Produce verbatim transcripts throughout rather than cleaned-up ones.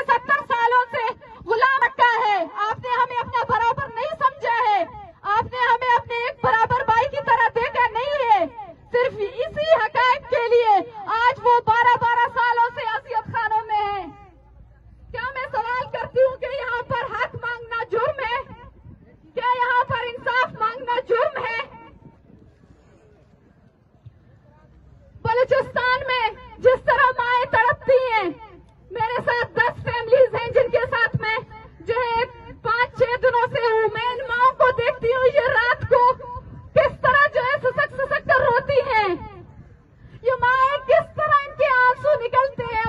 पिछले सत्तर सालों से गुलाम रखा है। आपने हमें अपना बराबर नहीं समझा है, आपने हमें अपने एक बराबर भाई की तरह देखा नहीं है। सिर्फ इसी हकायक के लिए आज वो बारह बारह सालों से असियत खानों में है। क्या मैं सवाल करती हूँ कि यहाँ पर हक मांगना जुर्म है? क्या यहाँ पर इंसाफ मांगना जुर्म है? बलूचिस्तान में जिस तरह माएं तड़पती हैं, मेरे साथ दस फैमिलीज हैं जिनके साथ मैं जो है पाँच छह दिनों से हूँ। मैं इन माओं को देखती हूँ ये रात को किस तरह जो है ससक ससक कर रोती हैं। ये माएं किस तरह इनके आंसू निकलते हैं।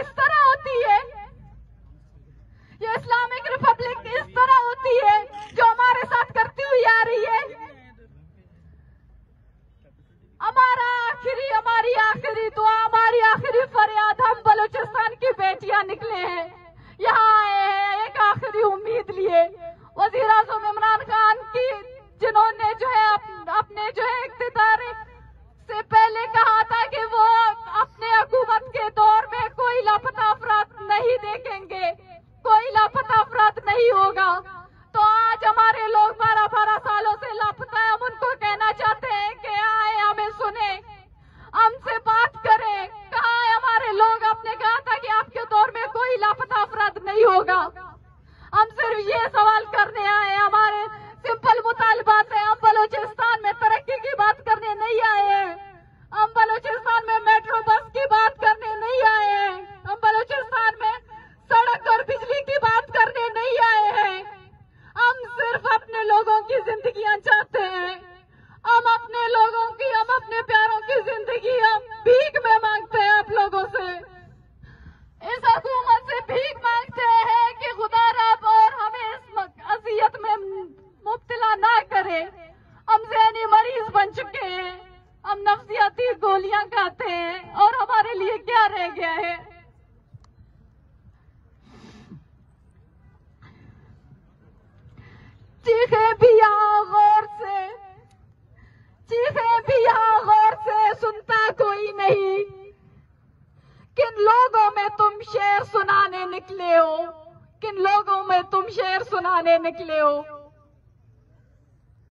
इस तरह होती है, ये इस्लामिक रिपब्लिक इस तरह होती है जो हमारे साथ करती हुई आ रही है। हमारा आखिरी हमारी आखिरी दुआ, हमारी आखिरी फरियाद, हम बलूचिस्तान की बेटियां निकले हैं, यहाँ आए हैं एक आखिरी उम्मीद लिए। वजीर आजम इमरान खान की, जिन्होंने जो है अपने जो है इख्तियार से पहले कहा था कि वो अपने हुकूमत के दौर में कोई लापता अफराद नहीं देखेंगे, कोई लापता अफराद नहीं होगा, तो आज हमारे लोग बारह बारह सालों से लापता है। हम उनको कहना चाहते हैं कि आए, हमें सुने, हमसे बात करें। कहा है हमारे लोग, आपने कहा था कि आपके दौर में कोई लापता अफराद नहीं होगा। हम सिर्फ ये सवाल करने आए, हमारे सिंपल मुतालबात है। हम बलूचिस्तान में तरक्की की बात करने नहीं आए हैं, हम बलूचिस्तान में मेट्रो बस की बात करने नहीं आए हैं, हम बलूचिस्तान में सड़क और बिजली की बात करने नहीं आए हैं। हम सिर्फ अपने लोगों की जिंदगियां चाहते हैं, हम अपने लोगों की, हम अपने प्यारों की जिंदगी हम भीख में मांगते हैं। आप लोगों से, इस हुकूमत से भीख मांगते हैं कि खुदा रब और हमें इस अजियत में मुब्तला ना करे। हम ज़हनी मरीज बन चुके हैं, हम नफ्सियाती गोलियां खाते हैं, और हमारे लिए क्या रह गया है। चीखे भी यहाँ गौर से, चीखे भी यहाँ गौर से, सुनता कोई नहीं। किन लोगों में तुम शेर सुनाने निकले हो, किन लोगों में तुम शेर सुनाने निकले हो।